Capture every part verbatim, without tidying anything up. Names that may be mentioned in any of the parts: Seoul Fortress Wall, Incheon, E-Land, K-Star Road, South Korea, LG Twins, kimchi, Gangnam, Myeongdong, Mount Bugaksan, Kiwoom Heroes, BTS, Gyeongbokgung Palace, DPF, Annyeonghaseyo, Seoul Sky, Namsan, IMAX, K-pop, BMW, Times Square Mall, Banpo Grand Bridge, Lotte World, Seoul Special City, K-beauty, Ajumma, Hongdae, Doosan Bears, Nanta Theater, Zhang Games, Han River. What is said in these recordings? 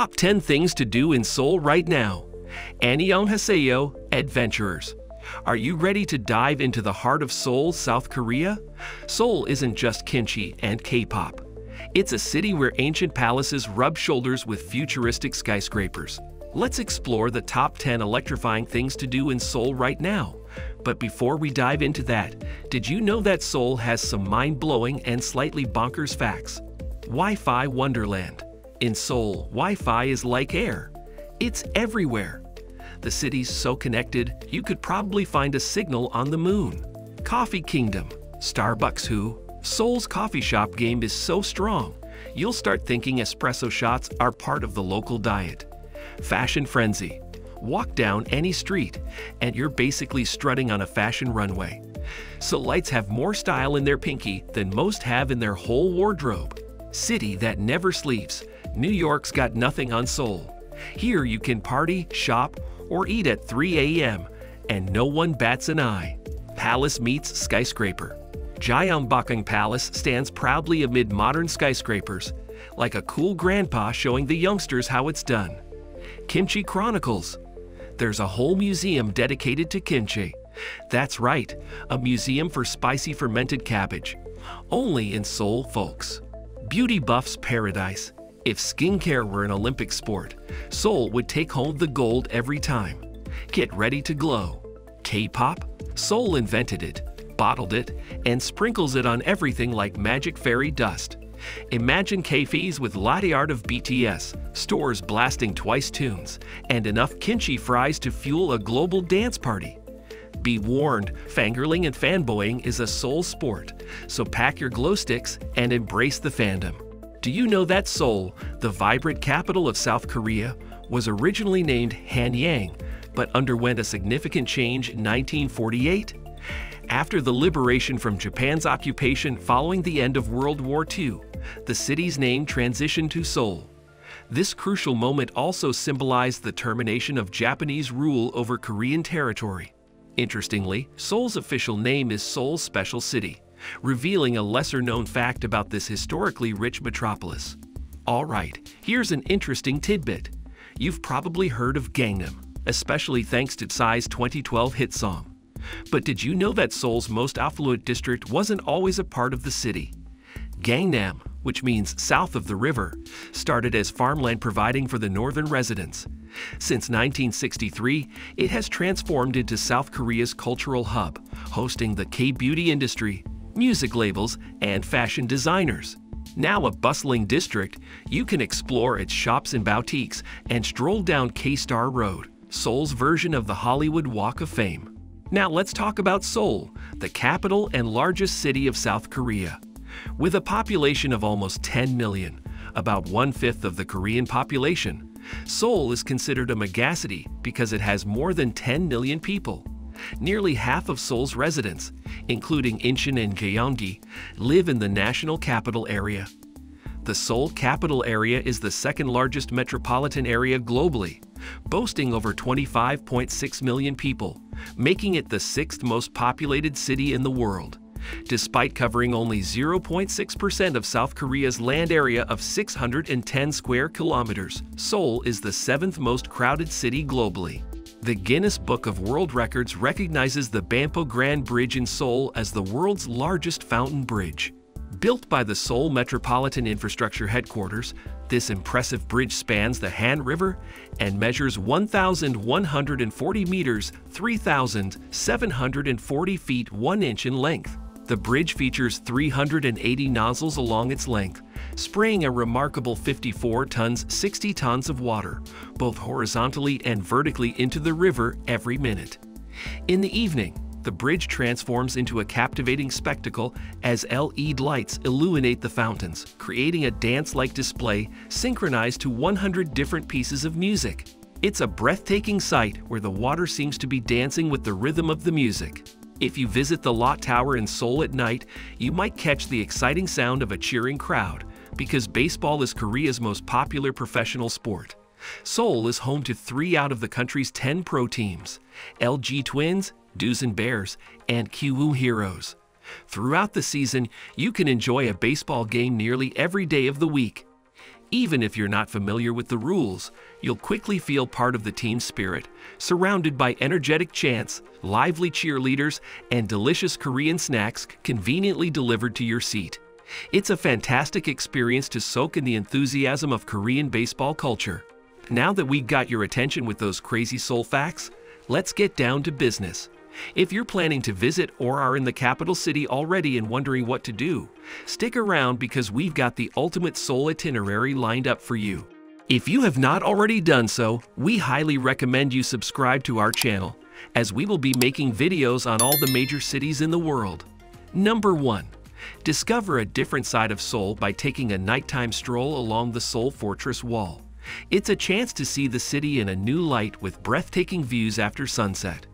top ten things to do in Seoul right now. Annyeonghaseyo, adventurers. Are you ready to dive into the heart of Seoul, South Korea? Seoul isn't just kimchi and K-pop. It's a city where ancient palaces rub shoulders with futuristic skyscrapers. Let's explore the top ten electrifying things to do in Seoul right now. But before we dive into that, did you know that Seoul has some mind-blowing and slightly bonkers facts? Wi-Fi Wonderland. In Seoul, Wi-Fi is like air. It's everywhere. The city's so connected, you could probably find a signal on the moon. Coffee Kingdom. Starbucks who? Seoul's coffee shop game is so strong, you'll start thinking espresso shots are part of the local diet. Fashion Frenzy. Walk down any street, and you're basically strutting on a fashion runway. Seoulites have more style in their pinky than most have in their whole wardrobe. City that never sleeps. New York's got nothing on Seoul. Here you can party, shop, or eat at three A M, and no one bats an eye. Palace meets skyscraper. Gyeongbokgung Palace stands proudly amid modern skyscrapers, like a cool grandpa showing the youngsters how it's done. Kimchi Chronicles. There's a whole museum dedicated to kimchi. That's right, a museum for spicy fermented cabbage. Only in Seoul, folks. Beauty buffs paradise. If skincare were an Olympic sport, Seoul would take home the gold every time. Get ready to glow. K-pop? Seoul invented it, bottled it, and sprinkles it on everything like magic fairy dust. Imagine cafes with latte art of B T S, stores blasting twice tunes, and enough kimchi fries to fuel a global dance party. Be warned, fangirling and fanboying is a Seoul sport, so pack your glow sticks and embrace the fandom. Do you know that Seoul, the vibrant capital of South Korea, was originally named Hanyang, but underwent a significant change in nineteen forty-eight? After the liberation from Japan's occupation following the end of World War Two, the city's name transitioned to Seoul. This crucial moment also symbolized the termination of Japanese rule over Korean territory. Interestingly, Seoul's official name is Seoul Special City, revealing a lesser-known fact about this historically rich metropolis. All right, here's an interesting tidbit. You've probably heard of Gangnam, especially thanks to Psy's twenty twelve hit song. But did you know that Seoul's most affluent district wasn't always a part of the city? Gangnam, which means south of the river, started as farmland providing for the northern residents. Since nineteen sixty-three, it has transformed into South Korea's cultural hub, hosting the K-beauty industry, music labels, and fashion designers. Now a bustling district, you can explore its shops and boutiques and stroll down K-Star Road, Seoul's version of the Hollywood Walk of Fame. Now let's talk about Seoul, the capital and largest city of South Korea. With a population of almost ten million, about one-fifth of the Korean population, Seoul is considered a megacity because it has more than ten million people. Nearly half of Seoul's residents, including Incheon and Gyeonggi, live in the national capital area. The Seoul capital area is the second largest metropolitan area globally, boasting over twenty-five point six million people, making it the sixth most populated city in the world. Despite covering only zero point six percent of South Korea's land area of six hundred ten square kilometers, Seoul is the seventh most crowded city globally. The Guinness Book of World Records recognizes the Banpo Grand Bridge in Seoul as the world's largest fountain bridge. Built by the Seoul Metropolitan Infrastructure Headquarters, this impressive bridge spans the Han River and measures one thousand one hundred forty meters, three thousand seven hundred forty feet one inch in length. The bridge features three hundred eighty nozzles along its length, spraying a remarkable fifty-four tons, sixty tons of water, both horizontally and vertically into the river every minute. In the evening, the bridge transforms into a captivating spectacle as L E D lights illuminate the fountains, creating a dance-like display synchronized to one hundred different pieces of music. It's a breathtaking sight where the water seems to be dancing with the rhythm of the music. If you visit the Lotte Tower in Seoul at night, you might catch the exciting sound of a cheering crowd, because baseball is Korea's most popular professional sport. Seoul is home to three out of the country's ten pro teams, L G Twins, Doosan Bears, and Kiwoom Heroes. Throughout the season, you can enjoy a baseball game nearly every day of the week. Even if you're not familiar with the rules, you'll quickly feel part of the team spirit, surrounded by energetic chants, lively cheerleaders, and delicious Korean snacks conveniently delivered to your seat. It's a fantastic experience to soak in the enthusiasm of Korean baseball culture. Now that we've got your attention with those crazy Seoul facts, let's get down to business. If you're planning to visit or are in the capital city already and wondering what to do, stick around because we've got the ultimate Seoul itinerary lined up for you. If you have not already done so, we highly recommend you subscribe to our channel, as we will be making videos on all the major cities in the world. Number one. Discover a different side of Seoul by taking a nighttime stroll along the Seoul Fortress Wall. It's a chance to see the city in a new light with breathtaking views after sunset.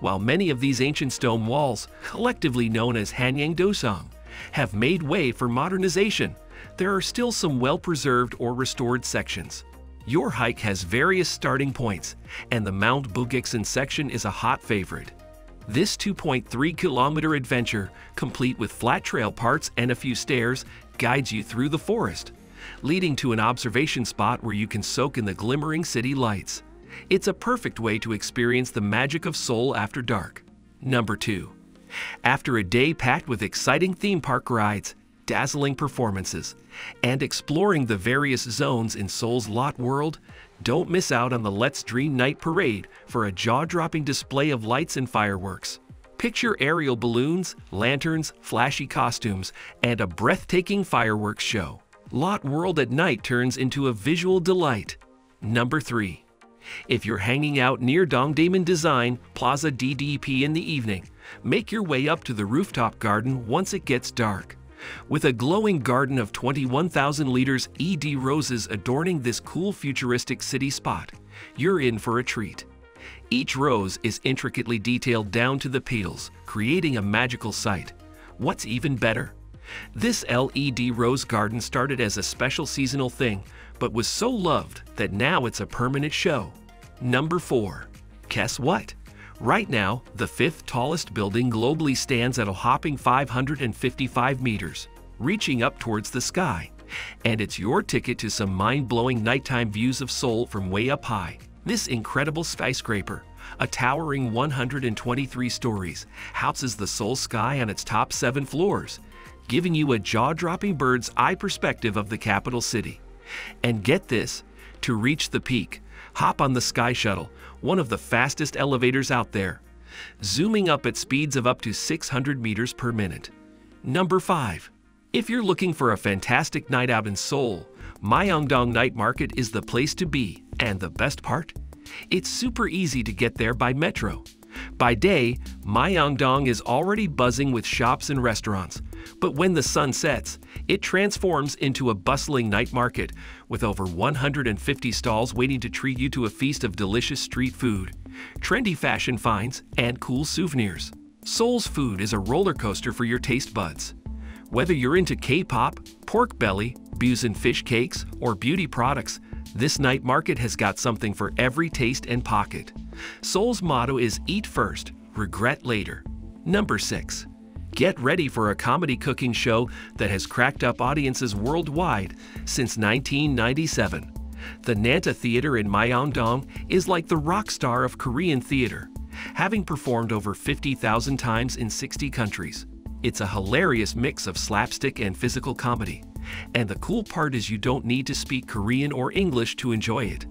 While many of these ancient stone walls, collectively known as Hanyang Dosong, have made way for modernization, there are still some well-preserved or restored sections. Your hike has various starting points, and the Mount Bugaksan section is a hot favorite. This two point three kilometer adventure, complete with flat trail parts and a few stairs, guides you through the forest, leading to an observation spot where you can soak in the glimmering city lights. It's a perfect way to experience the magic of Seoul after dark. Number two. After a day packed with exciting theme park rides, dazzling performances, and exploring the various zones in Seoul's Lotte World, don't miss out on the Let's Dream Night Parade for a jaw-dropping display of lights and fireworks. Picture aerial balloons, lanterns, flashy costumes, and a breathtaking fireworks show. Lotte World at night turns into a visual delight. Number three. If you're hanging out near Dongdaemun Design Plaza D D P in the evening, make your way up to the rooftop garden once it gets dark. With a glowing garden of twenty-one thousand liters E D roses adorning this cool futuristic city spot, you're in for a treat. Each rose is intricately detailed down to the petals, creating a magical sight. What's even better? This L E D rose garden started as a special seasonal thing, but was so loved that now it's a permanent show. Number four. Guess what? Right now, the fifth tallest building globally stands at a hopping five hundred fifty-five meters, reaching up towards the sky. And it's your ticket to some mind-blowing nighttime views of Seoul from way up high. This incredible skyscraper, a towering one hundred twenty-three stories, houses the Seoul Sky on its top seven floors, giving you a jaw-dropping bird's-eye perspective of the capital city. And get this, to reach the peak, hop on the Sky Shuttle, one of the fastest elevators out there, zooming up at speeds of up to six hundred meters per minute. Number five. If you're looking for a fantastic night out in Seoul, Myeongdong Night Market is the place to be, and the best part? It's super easy to get there by metro. By day, Myeongdong is already buzzing with shops and restaurants, but when the sun sets, it transforms into a bustling night market with over one hundred fifty stalls waiting to treat you to a feast of delicious street food, trendy fashion finds, and cool souvenirs. Seoul's food is a roller coaster for your taste buds. Whether you're into K-pop, pork belly, busan fish cakes, or beauty products, this night market has got something for every taste and pocket. Seoul's motto is eat first, regret later. Number six. Get ready for a comedy cooking show that has cracked up audiences worldwide since nineteen ninety-seven. The Nanta Theater in Myeongdong is like the rock star of Korean theater, having performed over fifty thousand times in sixty countries. It's a hilarious mix of slapstick and physical comedy. And the cool part is you don't need to speak Korean or English to enjoy it.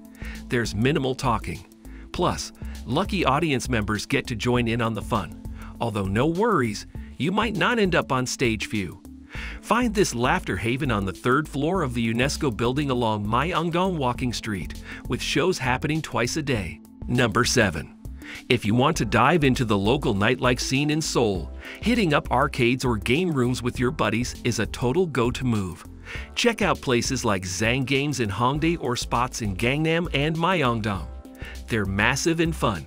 There's minimal talking. Plus, lucky audience members get to join in on the fun. Although no worries, you might not end up on stage view. Find this laughter haven on the third floor of the UNESCO building along Myeongdong Walking Street, with shows happening twice a day. Number seven. If you want to dive into the local nightlife scene in Seoul, hitting up arcades or game rooms with your buddies is a total go-to move. Check out places like Zhang Games in Hongdae or spots in Gangnam and Myeongdong. They're massive and fun.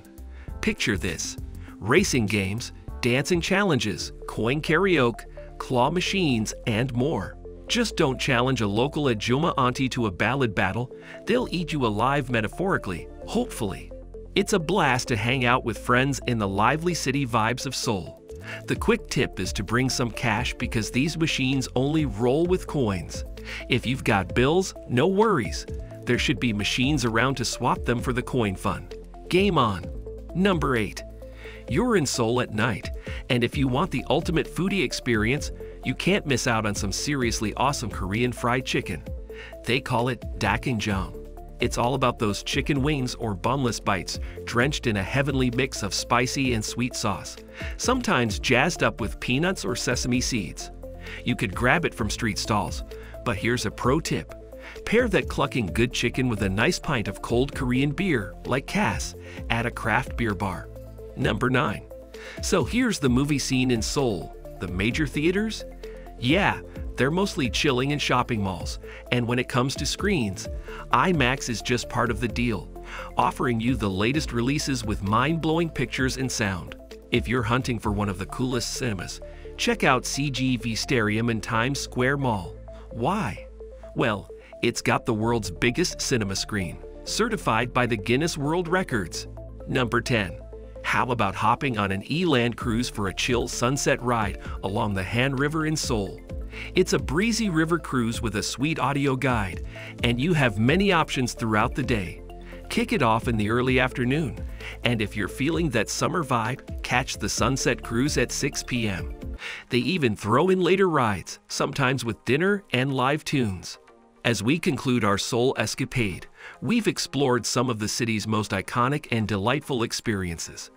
Picture this: racing games, dancing challenges, coin karaoke, claw machines, and more. Just don't challenge a local Ajumma auntie to a ballad battle. They'll eat you alive metaphorically, hopefully. It's a blast to hang out with friends in the lively city vibes of Seoul. The quick tip is to bring some cash because these machines only roll with coins. If you've got bills, no worries. There should be machines around to swap them for the coin fund. Game on! Number eight. You're in Seoul at night, and if you want the ultimate foodie experience, you can't miss out on some seriously awesome Korean fried chicken. They call it dakgangjeong. It's all about those chicken wings or bunless bites, drenched in a heavenly mix of spicy and sweet sauce, sometimes jazzed up with peanuts or sesame seeds. You could grab it from street stalls, but here's a pro tip. Pair that clucking good chicken with a nice pint of cold Korean beer, like Cass, at a craft beer bar. Number nine. So here's the movie scene in Seoul. The major theaters? Yeah, they're mostly chilling in shopping malls, and when it comes to screens, IMAX is just part of the deal, offering you the latest releases with mind-blowing pictures and sound. If you're hunting for one of the coolest cinemas, check out C G V Starium in Times Square Mall. Why? Well, it's got the world's biggest cinema screen, certified by the Guinness World Records. Number ten. How about hopping on an E-Land cruise for a chill sunset ride along the Han River in Seoul? It's a breezy river cruise with a sweet audio guide, and you have many options throughout the day. Kick it off in the early afternoon, and if you're feeling that summer vibe, catch the sunset cruise at six p m They even throw in later rides, sometimes with dinner and live tunes. As we conclude our Seoul escapade, we've explored some of the city's most iconic and delightful experiences.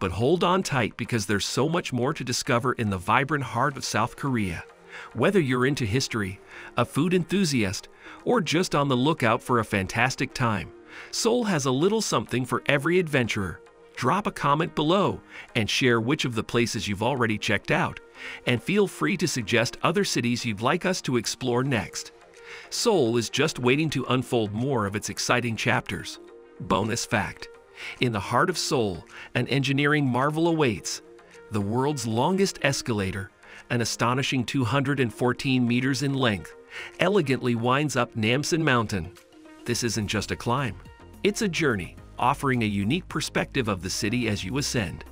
But hold on tight, because there's so much more to discover in the vibrant heart of South Korea. Whether you're into history, a food enthusiast, or just on the lookout for a fantastic time, Seoul has a little something for every adventurer. Drop a comment below and share which of the places you've already checked out, and feel free to suggest other cities you'd like us to explore next. Seoul is just waiting to unfold more of its exciting chapters. Bonus fact: in the heart of Seoul, an engineering marvel awaits. The world's longest escalator, an astonishing two hundred fourteen meters in length, elegantly winds up Namsan Mountain. This isn't just a climb, it's a journey, offering a unique perspective of the city as you ascend.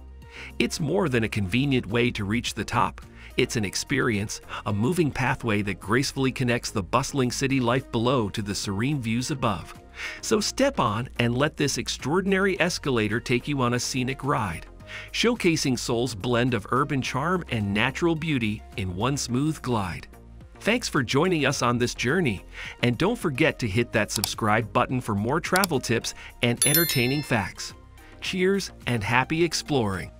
It's more than a convenient way to reach the top. It's an experience, a moving pathway that gracefully connects the bustling city life below to the serene views above. So step on and let this extraordinary escalator take you on a scenic ride, showcasing Seoul's blend of urban charm and natural beauty in one smooth glide. Thanks for joining us on this journey, and don't forget to hit that subscribe button for more travel tips and entertaining facts. Cheers and happy exploring!